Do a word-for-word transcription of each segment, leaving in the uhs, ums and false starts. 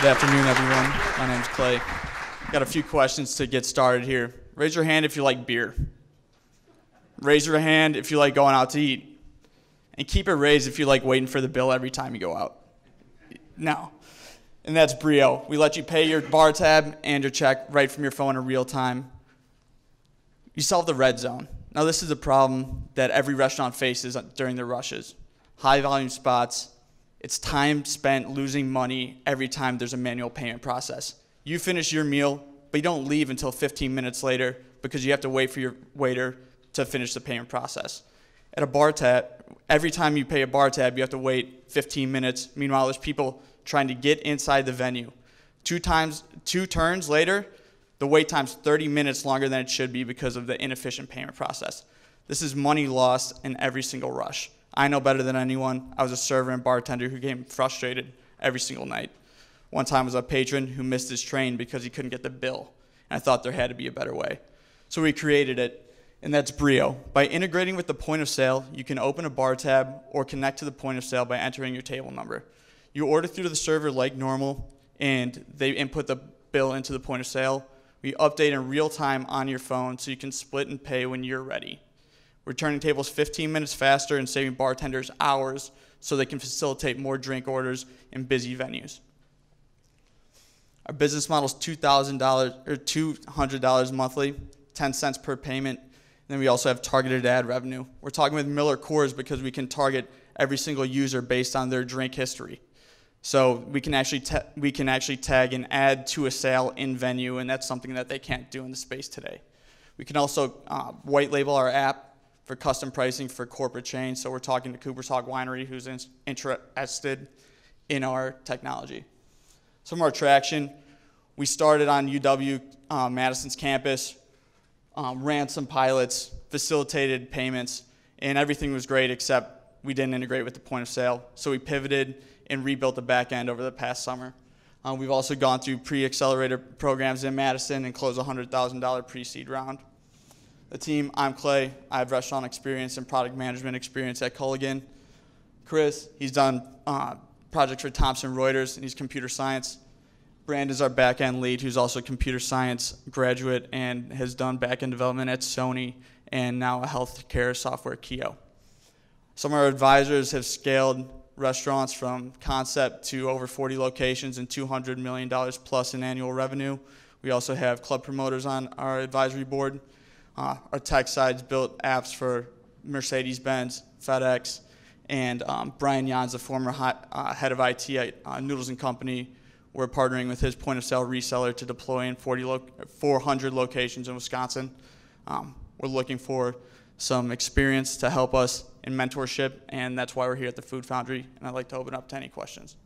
Good afternoon, everyone. My name's Clay. Got a few questions to get started here. Raise your hand if you like beer. Raise your hand if you like going out to eat. And keep it raised if you like waiting for the bill every time you go out. No. And that's Brio. We let you pay your bar tab and your check right from your phone in real time. You solve the red zone. Now, this is a problem that every restaurant faces during their rushes. High volume spots. It's time spent losing money every time there's a manual payment process. You finish your meal, but you don't leave until fifteen minutes later because you have to wait for your waiter to finish the payment process. At a bar tab, every time you pay a bar tab, you have to wait fifteen minutes. Meanwhile, there's people trying to get inside the venue. Two times, two turns later, the wait time's thirty minutes longer than it should be because of the inefficient payment process. This is money lost in every single rush. I know better than anyone. I was a server and bartender who became frustrated every single night. One time was a patron who missed his train because he couldn't get the bill. And I thought there had to be a better way. So we created it, and that's Brio. By integrating with the point of sale, you can open a bar tab or connect to the point of sale by entering your table number. You order through the server like normal, and they input the bill into the point of sale. We update in real time on your phone so you can split and pay when you're ready. We're turning tables fifteen minutes faster and saving bartenders hours so they can facilitate more drink orders in busy venues. Our business model is two thousand dollars or two hundred dollars monthly, ten cents per payment. And then we also have targeted ad revenue. We're talking with Miller Coors because we can target every single user based on their drink history. So we can actually we can actually tag an ad to a sale in venue, and that's something that they can't do in the space today. We can also uh, white label our app for custom pricing for corporate chains. So we're talking to Cooper's Hawk Winery, who's in, interested in our technology. Some of our traction, we started on U W uh, Madison's campus, um, ran some pilots, facilitated payments, and everything was great except we didn't integrate with the point of sale. So we pivoted and rebuilt the back end over the past summer. Uh, we've also gone through pre-accelerator programs in Madison and closed a one hundred thousand dollar pre-seed round. The team, I'm Clay. I have restaurant experience and product management experience at Culligan. Chris, he's done uh, projects for Thomson Reuters, and he's computer science. Brand is our back-end lead, who's also a computer science graduate and has done back-end development at Sony and now a healthcare software, Keo. Some of our advisors have scaled restaurants from concept to over forty locations and two hundred million dollars plus in annual revenue. We also have club promoters on our advisory board. Uh, our tech side's built apps for Mercedes-Benz, FedEx, and um, Brian Jans, the former hot, uh, head of I T at uh, Noodles and Company. We're partnering with his point-of-sale reseller to deploy in four hundred locations in Wisconsin. Um, we're looking for some experience to help us in mentorship, and that's why we're here at the Food Foundry, and I'd like to open up to any questions.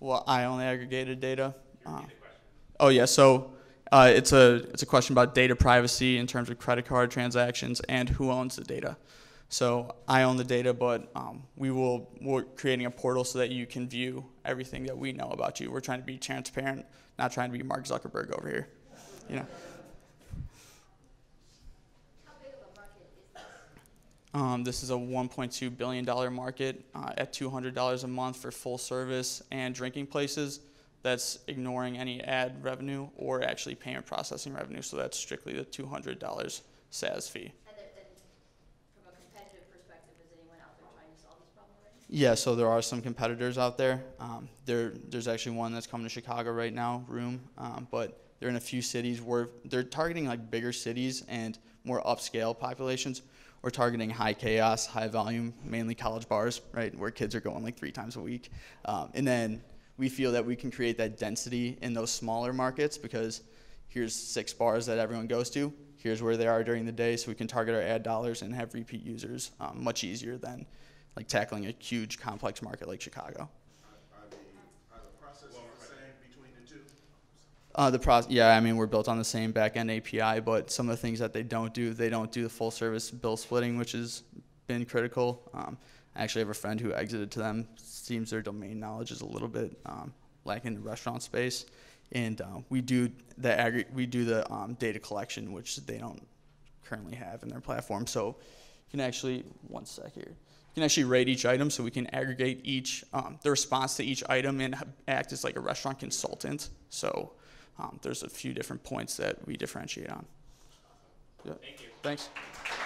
Well, I only aggregated data. Uh, oh yeah, so uh, it's a it's a question about data privacy in terms of credit card transactions and who owns the data. So I own the data, but um, we will we're creating a portal so that you can view everything that we know about you. We're trying to be transparent, not trying to be Mark Zuckerberg over here, you know. How big of a market is this? Um, this is a one point two billion dollar market uh, at two hundred dollars a month for full service and drinking places. That's ignoring any ad revenue or actually payment processing revenue. So that's strictly the two hundred dollar SaaS fee. And, there, and from a competitive perspective, is anyone out there trying to solve this problem already? Yeah, so there are some competitors out there. Um, there there's actually one that's coming to Chicago right now, Room, um, but they're in a few cities where they're targeting like bigger cities and more upscale populations. We're targeting high chaos, high volume, mainly college bars, right, where kids are going like three times a week. Um, and then we feel that we can create that density in those smaller markets because here's six bars that everyone goes to. Here's where they are during the day, so we can target our ad dollars and have repeat users um, much easier than like tackling a huge, complex market like Chicago. Are, are, the, are the processes well, the same between the two? Uh, the pro yeah, I mean, we're built on the same back-end A P I, but some of the things that they don't do, they don't do the full-service bill splitting, which has been critical. Um, I actually have a friend who exited to them. Seems their domain knowledge is a little bit um, like in the restaurant space, and uh, we do the aggr- we do the um, data collection, which they don't currently have in their platform. So you can actually one sec here. You can actually rate each item, so we can aggregate each um, the response to each item and act as like a restaurant consultant. So um, there's a few different points that we differentiate on. Yeah. Thank you. Thanks.